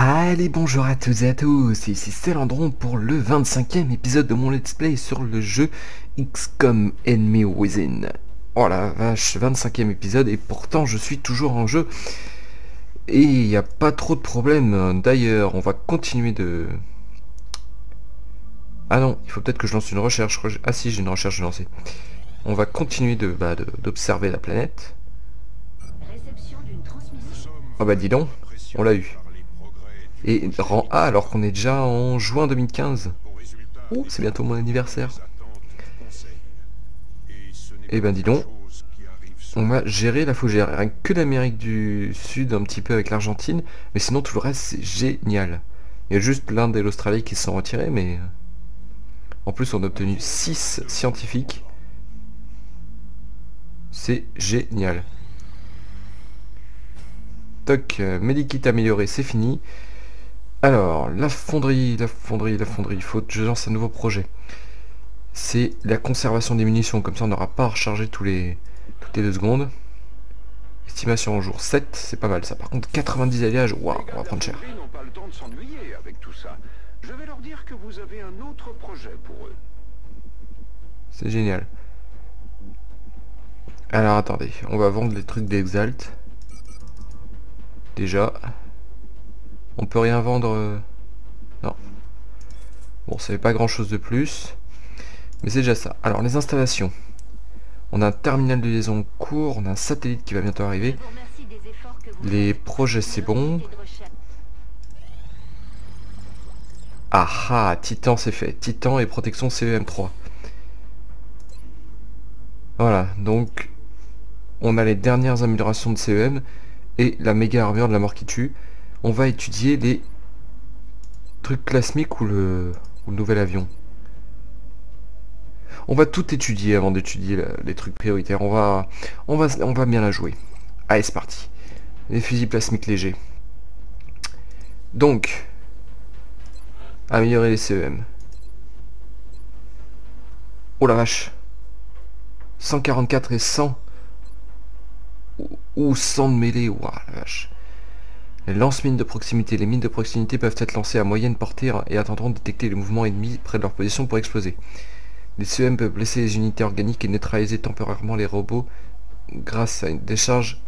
Allez, bonjour à tous et à tous, ici Selandron pour le 25e épisode de mon let's play sur le jeu XCOM Enemy Within. Oh la vache, 25e épisode et pourtant je suis toujours en jeu et il n'y a pas trop de problèmes. D'ailleurs, on va continuer de... Ah non, il faut peut-être que je lance une recherche. Ah si, j'ai une recherche lancée. On va continuer d'observer la planète. Ah bah dis donc, on l'a eu. Et rang A alors qu'on est déjà en juin 2015. Oh, c'est bientôt mon anniversaire. Et ben dis donc, on va gérer la fougère. Rien que l'Amérique du Sud, un petit peu avec l'Argentine, mais sinon tout le reste c'est génial. Il y a juste l'Inde et l'Australie qui se sont retirés, mais... En plus on a obtenu 6 scientifiques. C'est génial. Toc, Medikit amélioré, c'est fini. Alors, la fonderie, il faut que je lance un nouveau projet. C'est la conservation des munitions, comme ça on n'aura pas à recharger toutes les 2 secondes. Estimation en jour 7, c'est pas mal ça. Par contre, 90 alliages, waouh, on va prendre cher. Ils n'ont pas le temps de s'ennuyer avec tout ça. Je vais leur dire que vous avez un autre projet pour eux. C'est génial. Alors attendez, on va vendre les trucs d'Exalt. Déjà. On peut rien vendre... Non. Bon, ça fait pas grand chose de plus. Mais c'est déjà ça. Alors, les installations. On a un terminal de liaison en cours. On a un satellite qui va bientôt arriver. Les projets, c'est bon. Ah ah, Titan, c'est fait. Titan et protection CEM3. Voilà, donc... On a les dernières améliorations de CEM. Et la méga armure de la mort qui tue. On va étudier les trucs plasmiques ou le nouvel avion. On va tout étudier avant d'étudier les trucs prioritaires. On va bien la jouer. Allez, c'est parti. Les fusils plasmiques légers. Donc, améliorer les CEM. Oh la vache. 144 et 100. Ou 100 de mêlée. Ouah la vache. Les lance-mines de proximité. Les mines de proximité peuvent être lancées à moyenne portée et attendront de détecter les mouvements ennemis près de leur position pour exploser. Les CEM peuvent blesser les unités organiques et neutraliser temporairement les robots grâce à une décharge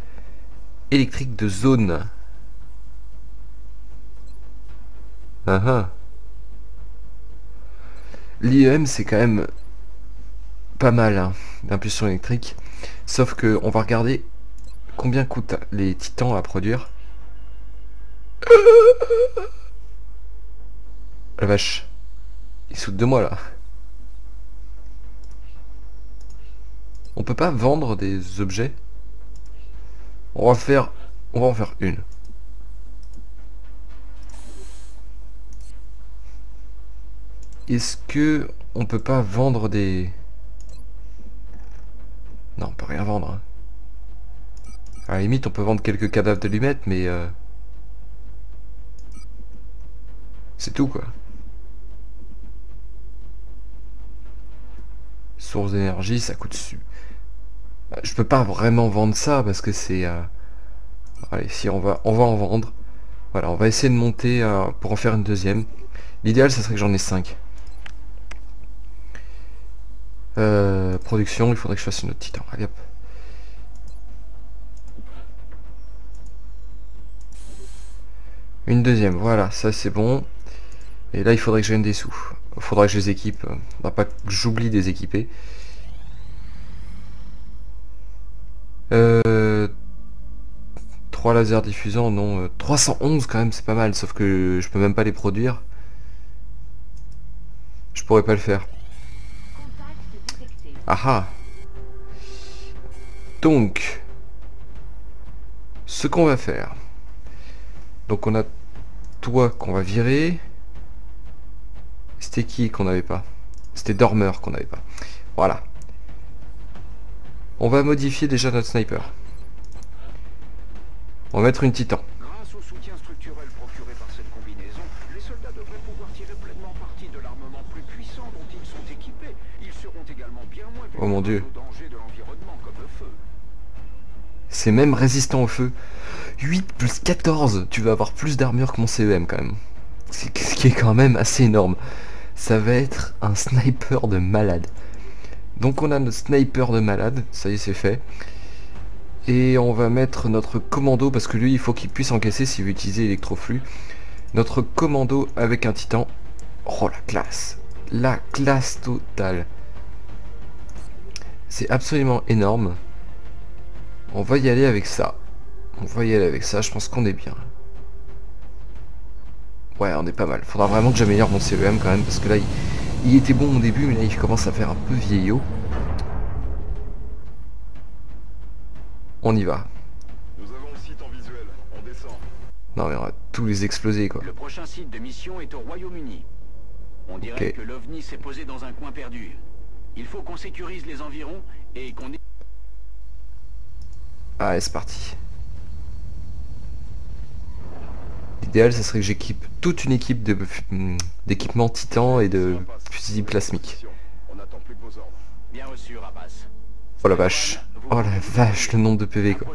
électrique de zone. L'IEM c'est quand même pas mal hein, d'impulsion électrique. Sauf que on va regarder combien coûtent les titans à produire. La vache, ils sautent de moi là. On peut pas vendre des objets. On va en faire une. Est-ce que on peut pas vendre des... Non, on peut rien vendre. Hein. À la limite, on peut vendre quelques cadavres de lunettes, mais... C'est tout, quoi. Source d'énergie, ça coûte dessus. Je peux pas vraiment vendre ça, parce que c'est... Allez, si, on va en vendre. Voilà, on va essayer de monter pour en faire une deuxième. L'idéal, ça serait que j'en ai 5. Production, il faudrait que je fasse une autre titan. Allez hop. Une deuxième, voilà, ça c'est bon. Et là il faudrait que je gagne des sous. Il faudrait que je les équipe. Pas que j'oublie de les équiper. Trois lasers diffusants, non. 311 quand même, c'est pas mal, sauf que je peux même pas les produire. Je pourrais pas le faire. Aha. Donc, ce qu'on va faire. Donc on a toi qu'on va virer. C'était qui qu'on n'avait pas? C'était Dormeur qu'on n'avait pas. Voilà. On va modifier déjà notre sniper. On va mettre une titan. Grâce au soutien structurel procuré par cette combinaison, les soldats devraient pouvoir tirer pleinement parti de l'armement plus puissant dont ils sont équipés. Ils seront également bien moins... Oh mon dieu. C'est même résistant au feu. 8 plus 14, tu vas avoir plus d'armure que mon CEM quand même. Ce qui est quand même assez énorme. Ça va être un sniper de malade. Donc on a notre sniper de malade, ça y est c'est fait. Et on va mettre notre commando, parce que lui il faut qu'il puisse encaisser s'il veut utiliser électroflux. Notre commando avec un titan. Oh la classe. La classe totale. C'est absolument énorme. On va y aller avec ça. On va y aller avec ça, je pense qu'on est bien. Ouais, on est pas mal. Faudra vraiment que j'améliore mon CEM quand même, parce que là, il était bon au début, mais là, il commence à faire un peu vieillot. On y va. Nous avons le site en visuel. On descend. Non mais on va tous les exploser quoi. Le prochain site de mission est au Royaume-Uni. On dirait que l'OVNI s'est posé dans un coin perdu. Il faut qu'on sécurise les environs et qu'on... Ah, c'est parti. L'idéal, ça serait que j'équipe toute une équipe d'équipements titans et de fusils plasmiques. Oh la vache. Oh la vache, le nombre de PV quoi.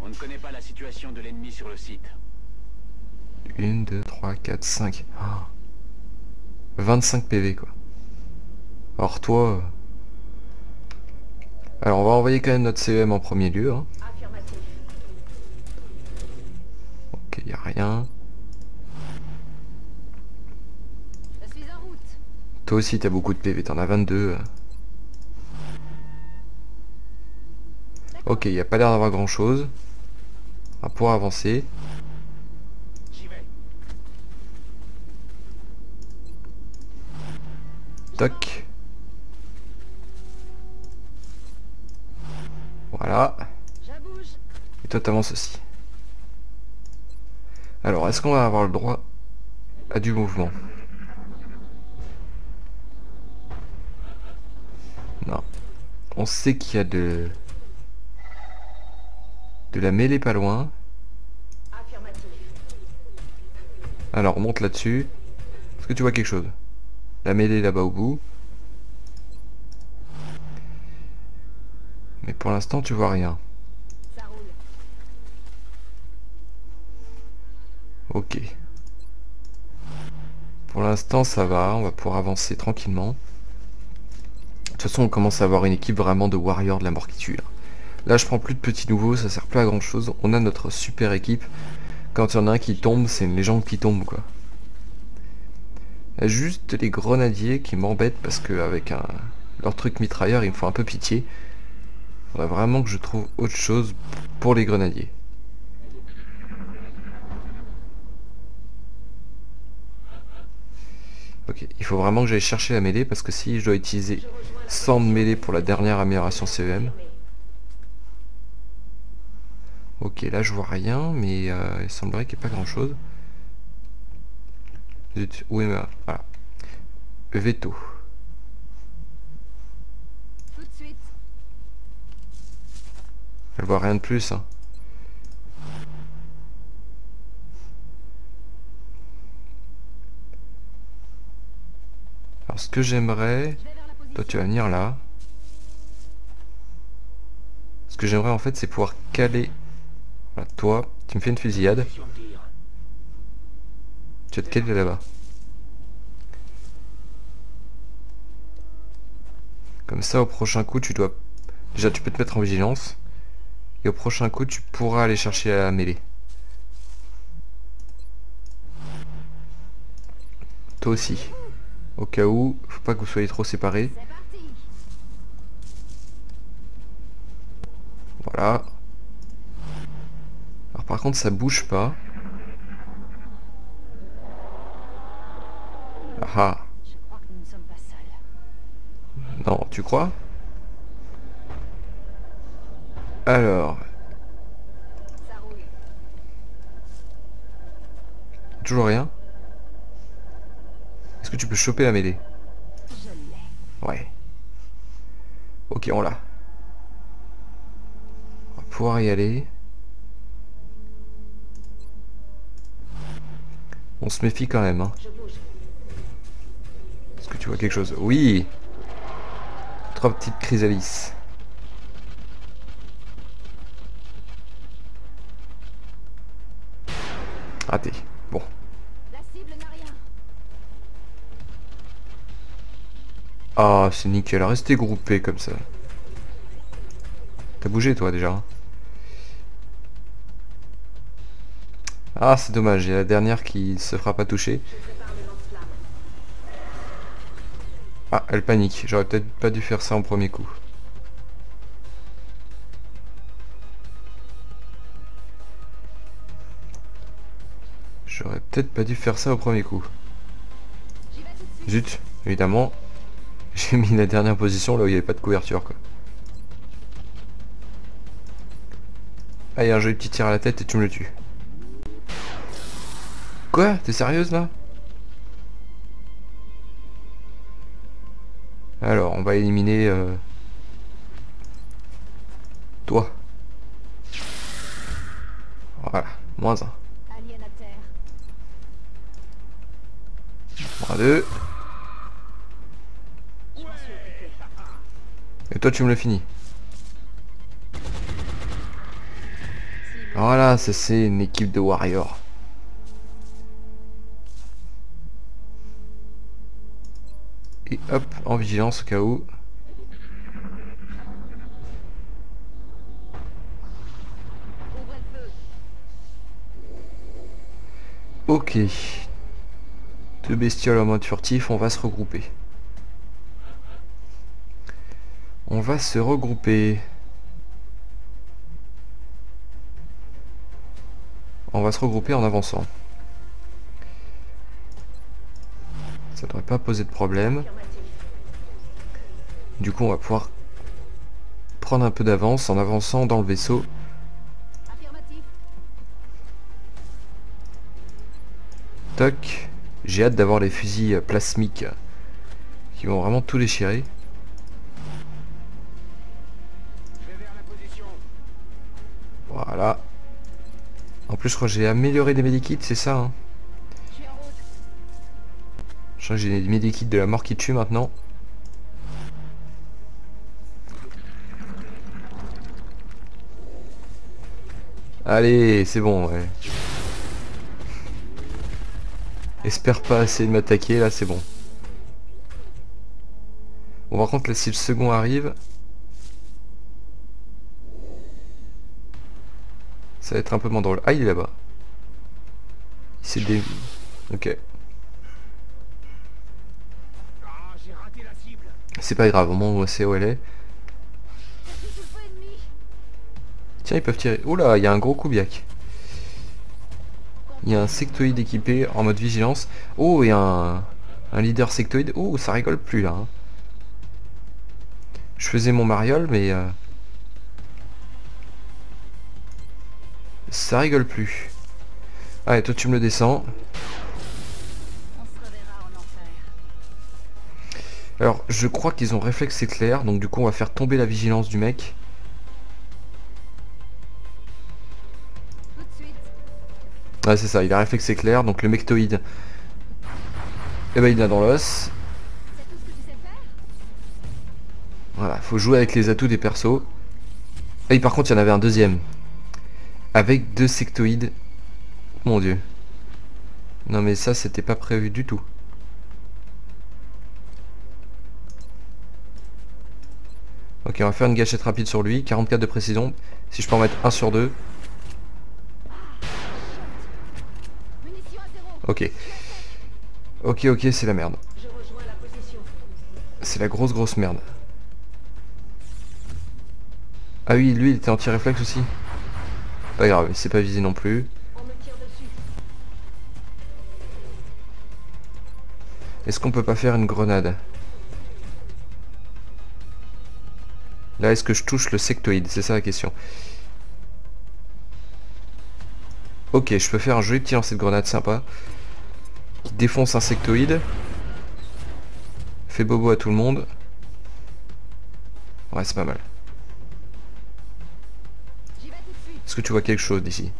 On ne connaît pas la situation de l'ennemi sur le site. 1, 2, 3, 4, 5. 25 PV quoi. Alors toi... Alors on va envoyer quand même notre CEM en premier lieu. Hein. Ok, il n'y a rien. Je suis en route. Toi aussi t'as beaucoup de PV, t'en as 22. Ok, il n'y a pas l'air d'avoir grand chose. On va pouvoir avancer. Toc. Voilà. Et toi t'avances aussi. Alors est-ce qu'on va avoir le droit à du mouvement? Non. On sait qu'il y a de la mêlée pas loin. Alors on monte là-dessus. Est-ce que tu vois quelque chose? La mêlée là-bas au bout. Mais pour l'instant tu vois rien. Ok. Pour l'instant ça va, on va pouvoir avancer tranquillement. De toute façon on commence à avoir une équipe vraiment de warriors de la mort qui tue. Là je prends plus de petits nouveaux, ça sert plus à grand chose. On a notre super équipe. Quand il y en a un qui tombe, c'est une légende qui tombe quoi. Il y a juste les grenadiers qui m'embêtent parce que avec leur truc mitrailleur ils me font un peu pitié. Il faudrait vraiment que je trouve autre chose pour les grenadiers. Ok, il faut vraiment que j'aille chercher la mêlée parce que si je dois utiliser 100 de mêlée pour la dernière amélioration CEM. Ok, là je vois rien, mais il semblerait qu'il n'y ait pas grand chose. Zut, où est ma... Voilà. Veto. Je vois rien de plus. Hein. Alors ce que j'aimerais... Toi tu vas venir là. Ce que j'aimerais en fait c'est pouvoir caler... Voilà, toi, tu me fais une fusillade. Tu vas te caler là-bas. Comme ça au prochain coup tu dois... Déjà tu peux te mettre en vigilance. Et au prochain coup tu pourras aller chercher la mêlée. Toi aussi. Au cas où, faut pas que vous soyez trop séparés. Voilà. Alors par contre ça bouge pas. Ah. Non, tu crois ? Alors, toujours rien. Est-ce que tu peux choper la mêlée? Ouais. Ok, on l'a. On va pouvoir y aller. On se méfie quand même. Hein. Est-ce que tu vois quelque chose? Oui. 3 petites chrysalises. Raté. Bon. Ah, c'est nickel. Restez groupés comme ça. T'as bougé toi déjà. Ah, c'est dommage. Il y a la dernière qui se fera pas toucher. Ah, elle panique. J'aurais peut-être pas dû faire ça en premier coup. J'aurais peut-être pas dû faire ça au premier coup. Zut, évidemment. J'ai mis la dernière position là où il n'y avait pas de couverture quoi. Ah, il y a un joli petit tir à la tête et tu me le tues. Quoi? T'es sérieuse là? Alors, on va éliminer... toi. Voilà, moins 1. Moins 2. Et toi, tu me le finis. Voilà, ça c'est une équipe de warriors. Et hop, en vigilance au cas où. Ok. Deux bestioles en mode furtif, on va se regrouper. On va se regrouper. On va se regrouper en avançant. Ça devrait pas poser de problème. Du coup on va pouvoir prendre un peu d'avance en avançant dans le vaisseau. Toc. J'ai hâte d'avoir les fusils plasmiques qui vont vraiment tout déchirer. Voilà. En plus je crois que j'ai amélioré des medikits, c'est ça hein. Je crois que j'ai des medikits de la mort qui tue maintenant. Allez, c'est bon, ouais. Espère pas essayer de m'attaquer, là c'est bon. Bon par contre là si le second arrive, ça va être un peu moins drôle. Ah il est là-bas. Il s'est dévié. Ok. C'est pas grave, au moins on sait où elle est. Tiens, ils peuvent tirer. Oula, il y a un gros coubiac. Il y a un sectoïde équipé en mode vigilance. Oh, et un leader sectoïde. Oh, ça rigole plus là. Hein. Je faisais mon mariole, mais... ça rigole plus. Allez, toi tu me le descends. Alors je crois qu'ils ont réflexe éclair, donc du coup on va faire tomber la vigilance du mec. Ah c'est ça, il a réflexe éclair, donc le mectoïde. Et ben il l'a dans l'os. Voilà, faut jouer avec les atouts des persos. Et par contre il y en avait un deuxième. Avec deux sectoïdes. Mon dieu. Non mais ça c'était pas prévu du tout. Ok, on va faire une gâchette rapide sur lui, 44 de précision, si je peux en mettre 1 sur 2. Ok. Ok, ok, c'est la merde. C'est la grosse merde. Ah oui, lui il était anti-réflexe aussi. Pas grave, il s'est pas visé non plus. Est-ce qu'on peut pas faire une grenade ? Là, est-ce que je touche le sectoïde? C'est ça la question. Ok, je peux faire un joli petit lancer de grenade sympa. Qui défonce un sectoïde. Fait bobo à tout le monde. Ouais, c'est pas mal. Est-ce que tu vois quelque chose d'ici?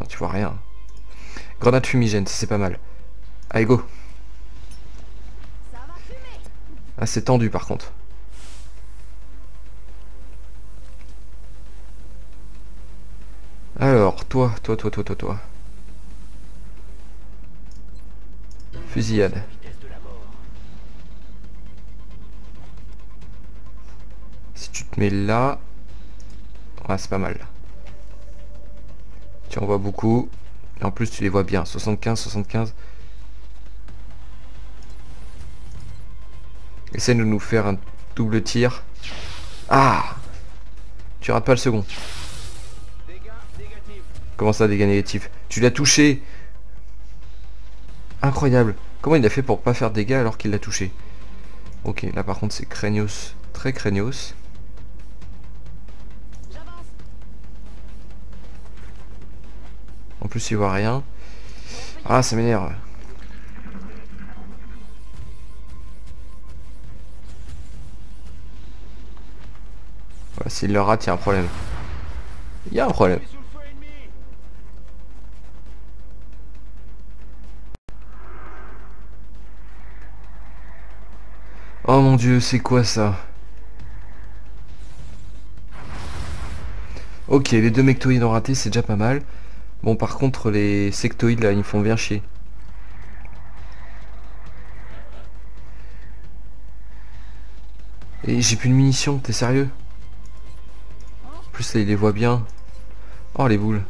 Non, tu vois rien. Grenade fumigène, c'est pas mal. Allez, go. Ah, c'est tendu par contre. Alors, toi. Fusillade. Si tu te mets là... Ouais, c'est pas mal. Tu en vois beaucoup. Et en plus, tu les vois bien. 75, 75. Essaye de nous faire un double tir. Ah! Tu rates pas le second. Comment ça, dégâts négatifs? Tu l'as touché! Incroyable! Comment il a fait pour pas faire dégâts alors qu'il l'a touché? Ok, là par contre c'est craignos, très craignos. En plus il voit rien. Ah, ça m'énerve. Voilà, s'il le rate, il y a un problème. Il y a un problème. Oh mon dieu, c'est quoi ça? Ok, les deux mectoïdes ont raté, c'est déjà pas mal. Bon, par contre, les sectoïdes, là, ils me font bien chier. Et j'ai plus de munitions, t'es sérieux? En plus, là, il les voit bien. Oh, les boules.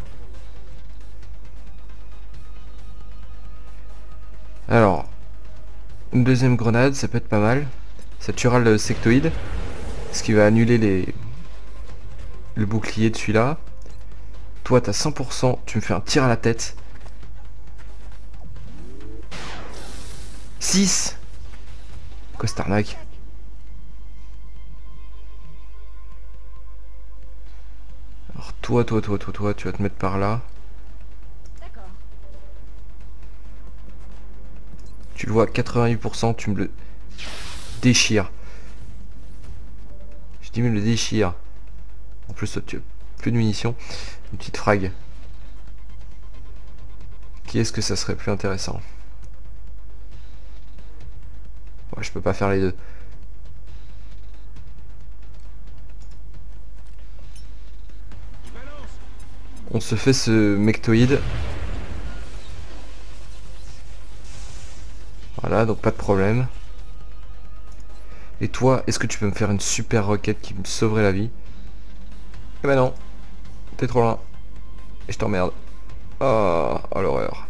Alors, une deuxième grenade, ça peut être pas mal. Ça tuera le sectoïde, ce qui va annuler le bouclier de celui-là. Toi t'as 100%, tu me fais un tir à la tête. 6. Quoi cette arnaque? Alors toi, tu vas te mettre par là. Tu le vois, 88%, tu me le déchires. Je dis me le déchire. En plus tu as plus de munitions. Une petite frag. Qui est-ce que ça serait plus intéressant? Ouais, je peux pas faire les deux. On se fait ce mectoïde. Voilà, donc pas de problème. Et toi, est-ce que tu peux me faire une super roquette qui me sauverait la vie? Eh ben non. T'es trop loin. Et je t'emmerde. Oh, oh l'horreur.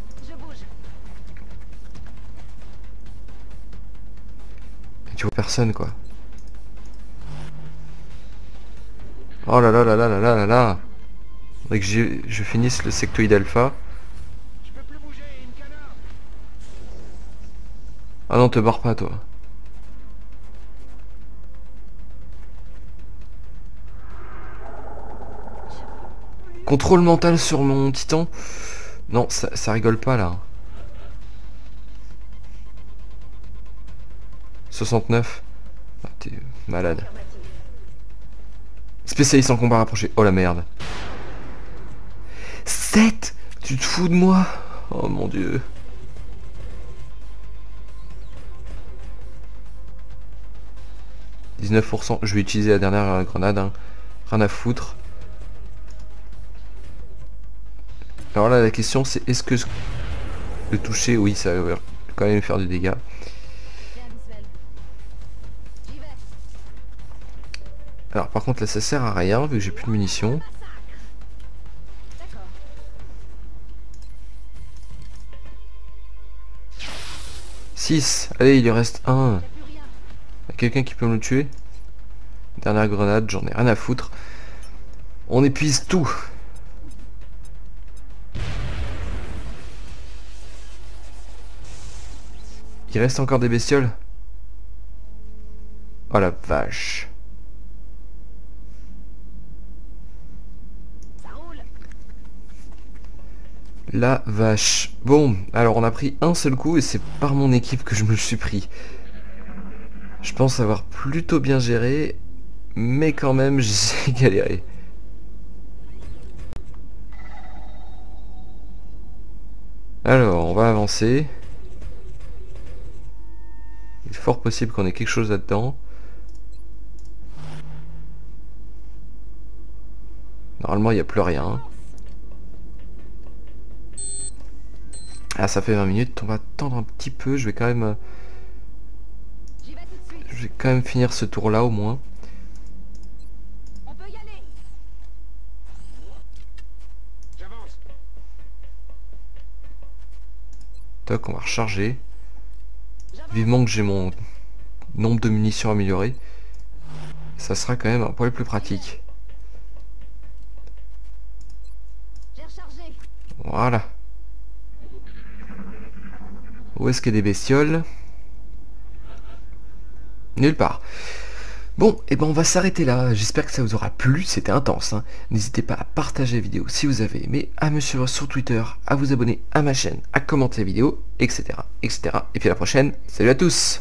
Tu vois personne quoi. Oh là là là là là là là là. Faudrait que je finisse le sectoïde alpha. Ah non, te barre pas toi. Contrôle mental sur mon titan. Non, ça rigole pas là. 69. Ah, t'es malade. Spécialiste en combat rapproché. Oh la merde. 7. Tu te fous de moi? Oh mon dieu. « 19%, je vais utiliser la dernière grenade, hein. Rien à foutre. » Alors là, la question, c'est est-ce que le toucher, oui, ça va quand même faire du dégât. Alors par contre, là, ça sert à rien, vu que j'ai plus de munitions. « 6 ! Allez, il en reste un. Quelqu'un qui peut me le tuer? Dernière grenade, j'en ai rien à foutre. On épuise tout. Il reste encore des bestioles. Oh la vache. La vache. Bon, alors on a pris un seul coup et c'est par mon équipe que je me le suis pris. Je pense avoir plutôt bien géré, mais quand même j'ai galéré. Alors, on va avancer. Il est fort possible qu'on ait quelque chose là-dedans. Normalement, il n'y a plus rien. Ah, ça fait 20 minutes, on va attendre un petit peu, je vais quand même finir ce tour là au moins. On peut y aller. J'avance. Toc, on va recharger. Vivement que j'ai mon nombre de munitions amélioré. Ça sera quand même un poil plus pratique. Voilà. Où est-ce qu'il y a des bestioles? Nulle part. Bon, et ben on va s'arrêter là. J'espère que ça vous aura plu. C'était intense, hein. N'hésitez pas à partager la vidéo si vous avez aimé, à me suivre sur Twitter, à vous abonner à ma chaîne, à commenter la vidéo, etc. etc. Et puis à la prochaine. Salut à tous!